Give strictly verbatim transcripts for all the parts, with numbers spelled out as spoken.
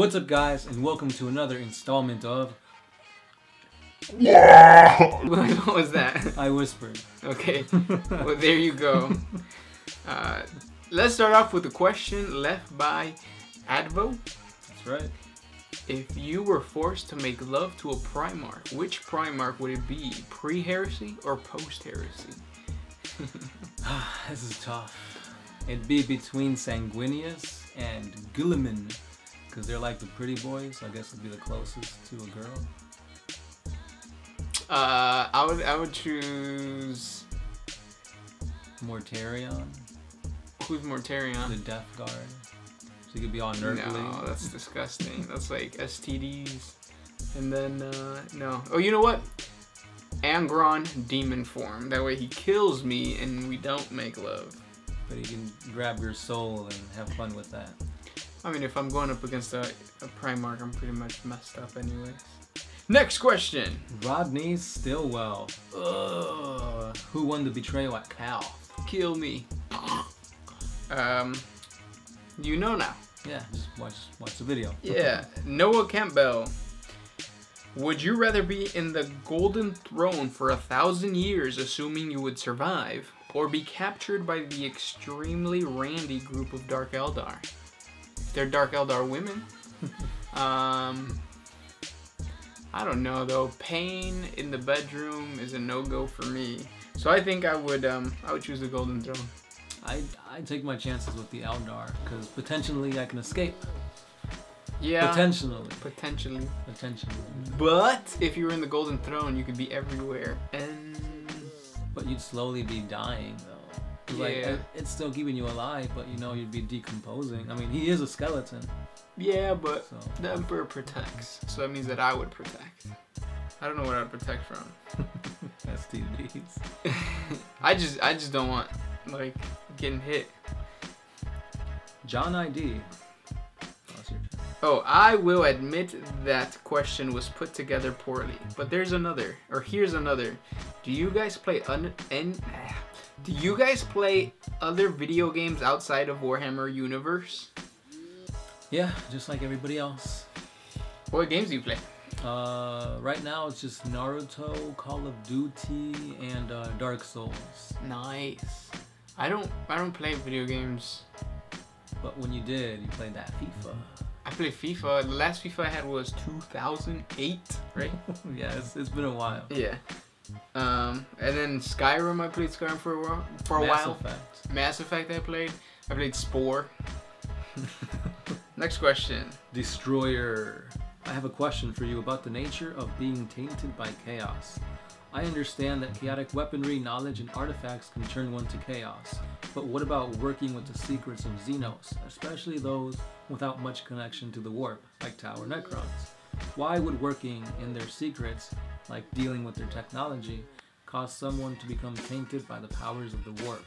What's up, guys, and welcome to another installment of... What was that? I whispered. Okay, well, there you go. Uh, let's start off with a question left by Advo. That's right. If you were forced to make love to a Primarch, which Primarch would it be? Pre-heresy or post-heresy? This is tough. It'd be between Sanguinius and Guilliman, because they're like the pretty boys, so I guess it'd be the closest to a girl. Uh, I would I would choose... Mortarion. Who's Mortarion? The Death Guard. So you could be all nerdly. No, that's disgusting. That's like S T Ds. And then, uh, no. Oh, you know what? Angron, demon form. That way he kills me and we don't make love. But he can grab your soul and have fun with that. I mean, if I'm going up against a, a Primarch, I'm pretty much messed up anyways. Next question. Rodney Stilwell. Ugh. Who won the betrayal at Cal? Kill me. um, you know now. Yeah, just watch, watch the video. Yeah. Noah Campbell. Would you rather be in the Golden Throne for a thousand years, assuming you would survive, or be captured by the extremely randy group of Dark Eldar? They're Dark Eldar women. um, I don't know though. Pain in the bedroom is a no-go for me. So I think I would um, I would choose the Golden Throne. I I take my chances with the Eldar because potentially I can escape. Yeah. Potentially. Potentially. Potentially. But if you were in the Golden Throne, you could be everywhere. And but you'd slowly be dying though. Like, yeah. it, it's still keeping you alive, but you know you'd be decomposing. I mean, he is a skeleton. Yeah, but so. The Emperor protects, so that means that I would protect. I don't know what I'd protect from. S T Ds. I just, I just don't want like getting hit. John I D. Oh, I will admit that question was put together poorly, but there's another, or here's another. Do you guys play un? N Do you guys play other video games outside of Warhammer universe? Yeah, just like everybody else. What games do you play? Uh, right now it's just Naruto, Call of Duty, and uh, Dark Souls. Nice. I don't, I don't play video games. But when you did, you played that FIFA. I played FIFA. The last FIFA I had was two thousand eight, right? Yeah, it's, it's been a while. Yeah. Um, and then Skyrim, I played Skyrim for a while. For a Mass while. Effect. Mass Effect I played. I played Spore. Next question. Destroyer. I have a question for you about the nature of being tainted by chaos. I understand that chaotic weaponry, knowledge, and artifacts can turn one to chaos. But what about working with the secrets of Xenos, especially those without much connection to the warp, like Tower Necrons? Why would working in their secrets, like dealing with their technology, cause someone to become tainted by the powers of the warp?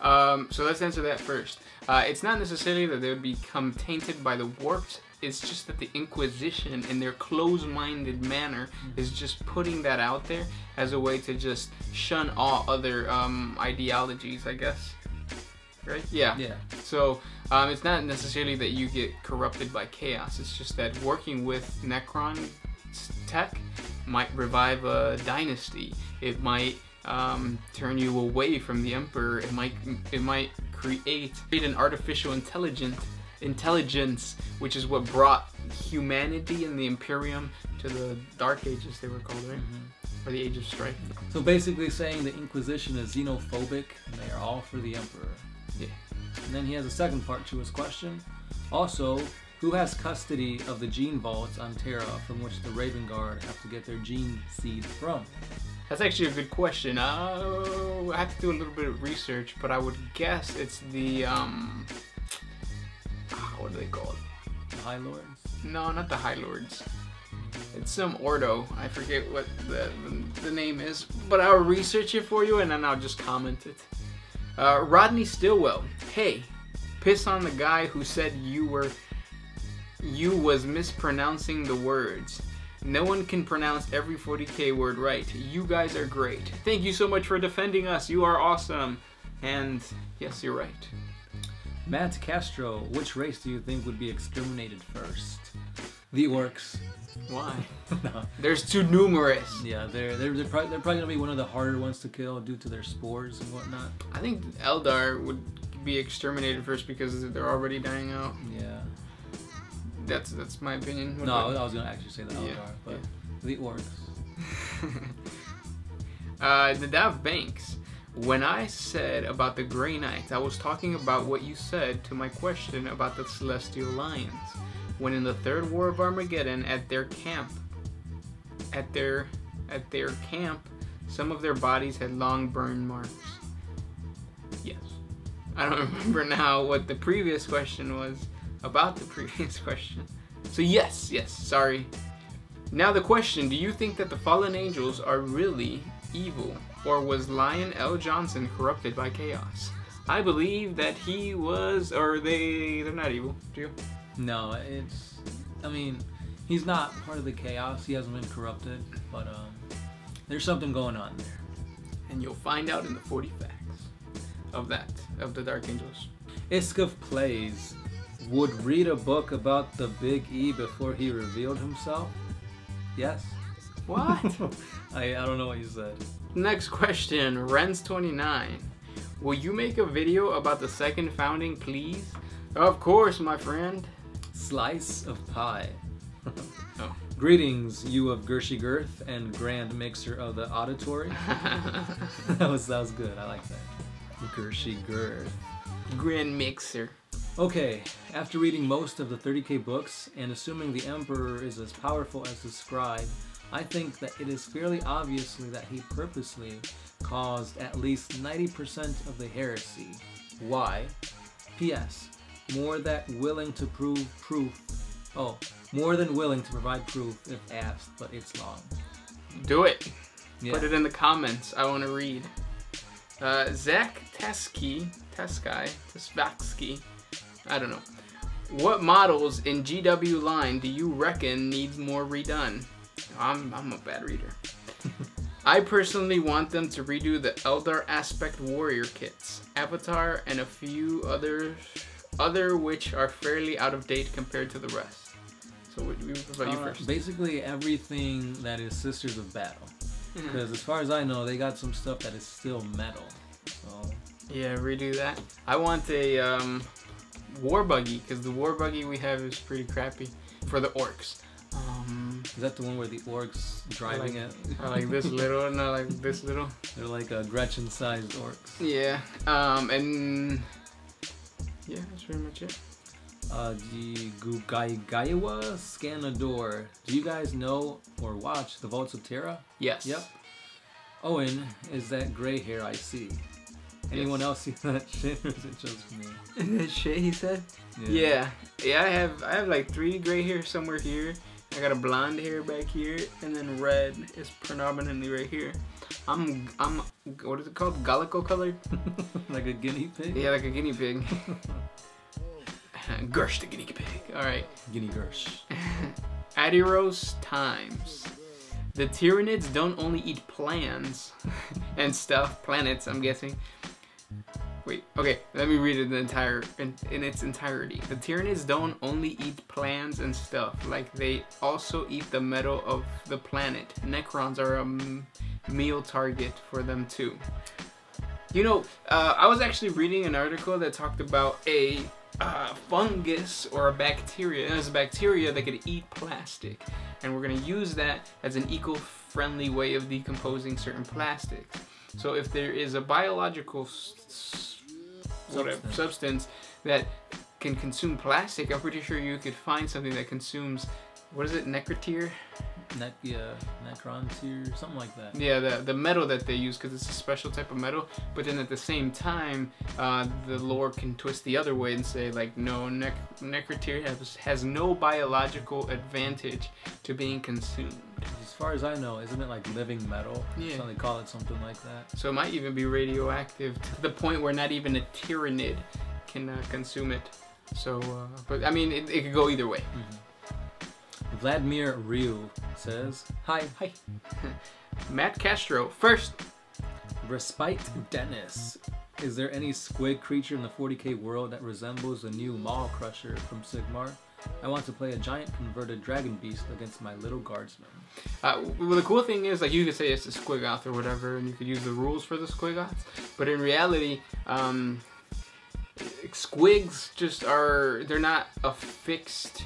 Um, so let's answer that first. Uh, it's not necessarily that they would become tainted by the warps, it's just that the Inquisition, in their closed-minded manner, is just putting that out there as a way to just shun all other um, ideologies, I guess. Right? Yeah. Yeah. So um, it's not necessarily that you get corrupted by chaos, it's just that working with Necron tech might revive a dynasty. It might um, turn you away from the Emperor. It might it might create create an artificial intelligence intelligence, which is what brought humanity and the Imperium to the Dark Ages, they were called, right? Mm-hmm. Or the Age of Strife. So basically, saying the Inquisition is xenophobic and they are all for the Emperor. Yeah. And then he has a second part to his question. Also, who has custody of the gene vaults on Terra from which the Raven Guard have to get their gene seeds from? That's actually a good question. Uh, I have to do a little bit of research, but I would guess it's the, um, what are they called? The High Lords? No, not the High Lords. It's some Ordo. I forget what the, the, the name is, but I'll research it for you and then I'll just comment it. Uh, Rodney Stilwell. Hey, piss on the guy who said you were... You was mispronouncing the words. No one can pronounce every forty K word right. You guys are great. Thank you so much for defending us. You are awesome. And yes, you're right. Matt Castro, which race do you think would be exterminated first? The orcs. Why? No. There's too numerous. Yeah, they're they're they're, pro they're probably gonna be one of the harder ones to kill due to their spores and whatnot. I think Eldar would be exterminated first because they're already dying out. Yeah. That's that's my opinion. What no, I was gonna actually say the Eldar, yeah, but yeah. The orcs. uh, the Dav Banks. When I said about the Grey Knights, I was talking about what you said to my question about the Celestial Lions. When in the Third War of Armageddon, at their camp, at their, at their camp, some of their bodies had long burn marks. Yes, I don't remember now what the previous question was about the previous question. So yes, yes, sorry. Now the question: do you think that the fallen angels are really evil? Or was Lion L. Johnson corrupted by chaos? I believe that he was, or they, they're not evil. Do you? No, it's, I mean, he's not part of the chaos. He hasn't been corrupted, but um, there's something going on there. And you'll find out in the forty facts of that, of the Dark Angels. Iskov Plays would read a book about the Big E before he revealed himself. Yes. What? I, I don't know what you said. Next question, Renz twenty-nine. Will you make a video about the second founding, please? Of course, my friend. Slice of pie. Oh. Greetings, you of Gershe-Girth and Grand Mixer of the Auditory. that, was, that was good, I like that. Gershe-Girth. Grand Mixer. Okay, after reading most of the thirty K books, and assuming the Emperor is as powerful as described, I think that it is fairly obviously that he purposely caused at least ninety percent of the heresy. Why? P S More that willing to prove proof. Oh, more than willing to provide proof if asked, but it's long. Do it. Yeah. Put it in the comments. I want to read. Uh, Zach Tesky, Tesky, Tesvaksky, I don't know. What models in G W line do you reckon needs more redone? I'm, I'm a bad reader. I personally want them to redo the Eldar Aspect Warrior kits, Avatar, and a few others, other which are fairly out of date compared to the rest. So what about you uh, first? Basically everything that is Sisters of Battle. Because mm-hmm. as far as I know, they got some stuff that is still metal. So. Yeah, redo that. I want a um, war buggy, because the war buggy we have is pretty crappy for the orcs. Um, is that the one where the orcs driving like, it? Are like this little, not like this little. They're like a Gretchen-sized orcs. Yeah, um, and yeah, that's pretty much it. Uh, the Gugaiwa Scanador. Do you guys know or watch the Vaults of Terra? Yes. Yep. Owen is that gray hair I see. Anyone yes. else see that shit, or is it just me? That shit he said. Yeah. yeah, yeah. I have I have like three gray hair somewhere here. I got a blonde hair back here, and then red is predominantly right here. I'm, I'm, what is it called? Gallico colored? Like a guinea pig? Yeah, like a guinea pig. Gersh the guinea pig. Alright. Guinea Gersh. Adiros Times. The Tyranids don't only eat plants and stuff. Planets, I'm guessing. Wait, okay, let me read it the entire, in, in its entirety. The Tyranids don't only eat plants and stuff, like they also eat the metal of the planet. Necrons are a m meal target for them too. You know, uh, I was actually reading an article that talked about a uh, fungus or a bacteria. There's a bacteria that could eat plastic, and we're going to use that as an eco-friendly way of decomposing certain plastics. So if there is a biological s Substance. Whatever, substance that can consume plastic, I'm pretty sure you could find something that consumes, what is it, necrotier? Net, yeah, necrontier, something like that. Yeah, the, the metal that they use, because it's a special type of metal, but then at the same time, uh, the lore can twist the other way and say, like, no, nec necrotier has, has no biological advantage to being consumed. As far as I know, isn't it like living metal? Yeah. So they call it something like that. So it might even be radioactive to the point where not even a Tyranid can uh, consume it. So, uh, but I mean, it, it could go either way. Mm-hmm. Vladimir Ryu says, hi. Hi. Matt Castro, first. Respite Dennis. Is there any squig creature in the forty K world that resembles the new Maw Crusher from Sigmar? I want to play a giant converted dragon beast against my little guardsman. Uh, well, the cool thing is, like, you could say it's a squigoth or whatever, and you could use the rules for the squigoths, but in reality, um, squigs just are, they're not a fixed,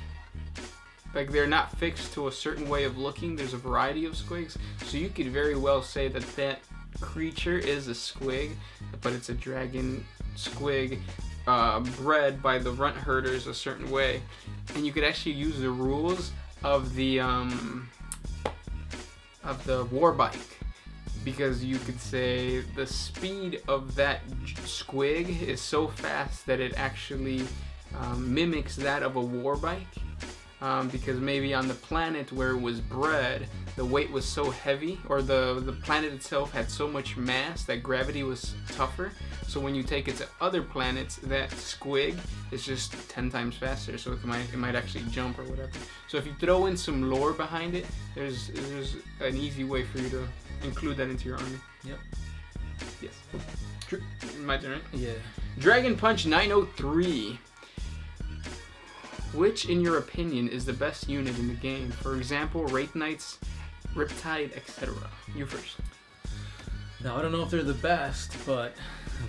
like, they're not fixed to a certain way of looking. There's a variety of squigs, so you could very well say that that creature is a squig, but it's a dragon squig uh, bred by the runt herders a certain way, and you could actually use the rules of the um, of the war bike, because you could say the speed of that squig is so fast that it actually um, mimics that of a war bike. Um, because maybe on the planet where it was bred, the weight was so heavy, or the, the planet itself had so much mass that gravity was tougher. So when you take it to other planets, that squig is just ten times faster, so it might, it might actually jump or whatever. So if you throw in some lore behind it, there's, there's an easy way for you to include that into your army. Yep. Yes. True. My turn, right? Yeah. Dragon Punch nine oh three. Which, in your opinion, is the best unit in the game? For example, Wraith Knights, Riptide, et cetera. You first. Now, I don't know if they're the best, but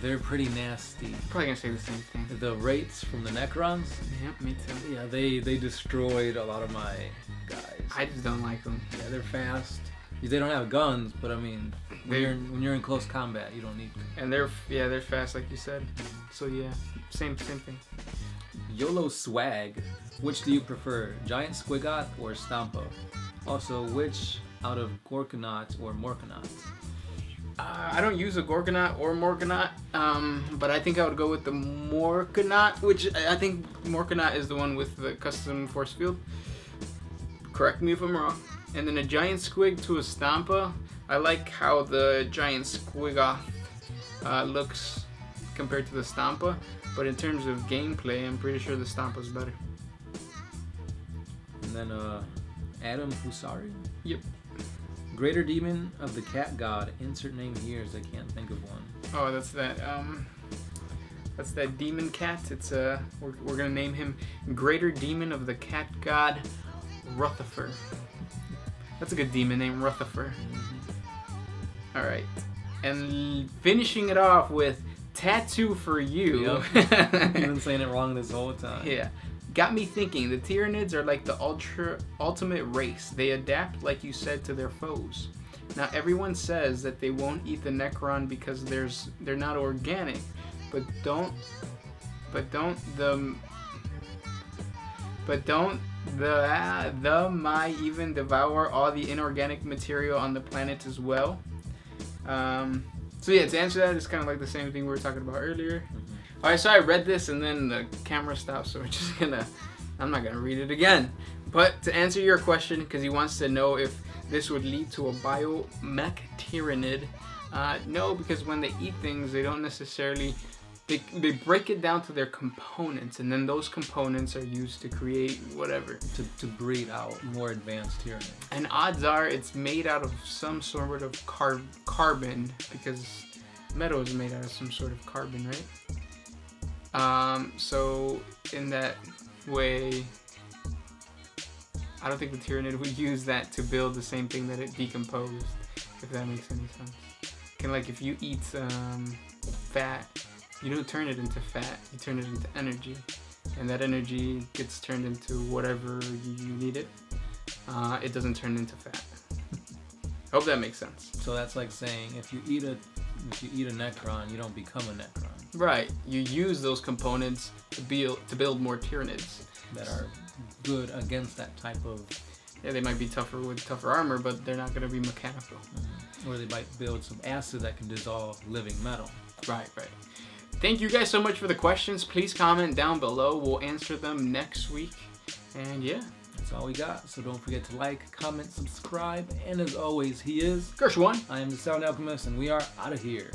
they're pretty nasty. Probably gonna say the same thing. The Wraiths from the Necrons. Yeah, me too. Yeah, they, they destroyed a lot of my guys. I just don't like them. Yeah, they're fast. They don't have guns, but I mean, when you're in, when you're in close combat, you don't need them. And they're, yeah, they're fast, like you said. So yeah, same same thing. YOLO Swag. Which do you prefer, Giant Squigoth or Stampo? Also, which out of Gorgonaut or Morgonaut? Uh, I don't use a Gorgonaut or Morgonaut, um, but I think I would go with the Morgonaut, which I think Morgonaut is the one with the custom force field. Correct me if I'm wrong. And then a Giant Squig to a Stampa. I like how the Giant Squigoth uh, looks compared to the Stampa. But in terms of gameplay, I'm pretty sure the Stampa is better. And then uh, Adam Fusari? Yep. Greater Demon of the Cat God. Insert name here as I can't think of one. Oh, that's that. Um, that's that demon cat. It's uh, we're, we're going to name him Greater Demon of the Cat God Rutherford. That's a good demon name, Rutherford. Mm-hmm. All right. And finishing it off with Tattoo for You. Yep. I've been saying it wrong this whole time. Yeah. Got me thinking, the Tyranids are like the ultra ultimate race. They adapt, like you said, to their foes. Now everyone says that they won't eat the Necron because there's they're not organic, but don't but don't the but don't the uh, the Mai even devour all the inorganic material on the planet as well. Um So yeah, to answer that, it's kind of like the same thing we were talking about earlier. Mm-hmm. All right, so I read this and then the camera stopped, so we're just gonna, I'm not gonna read it again. But to answer your question, because he wants to know if this would lead to a biomech Tyranid, uh, no, because when they eat things, they don't necessarily, they, they break it down to their components, and then those components are used to create whatever. To, to breed out more advanced Tyranids. And odds are it's made out of some sort of car carbon, because metal is made out of some sort of carbon, right? Um, so in that way, I don't think the Tyranid would use that to build the same thing that it decomposed, if that makes any sense. Can, like, if you eat um, fat, you don't turn it into fat, you turn it into energy. And that energy gets turned into whatever you need it. Uh, it doesn't turn into fat. Hope that makes sense. So that's like saying if you eat a if you eat a Necron, you don't become a Necron. Right. You use those components to build to build more Tyranids. That are good against that type of... Yeah, they might be tougher with tougher armor, but they're not gonna be mechanical. Mm-hmm. Or they might build some acid that can dissolve living metal. Right, right. Thank you guys so much for the questions. Please comment down below. We'll answer them next week. And yeah, that's all we got. So don't forget to like, comment, subscribe. And as always, he is Gersh one. I am the Sound Alchemist, and we are out of here.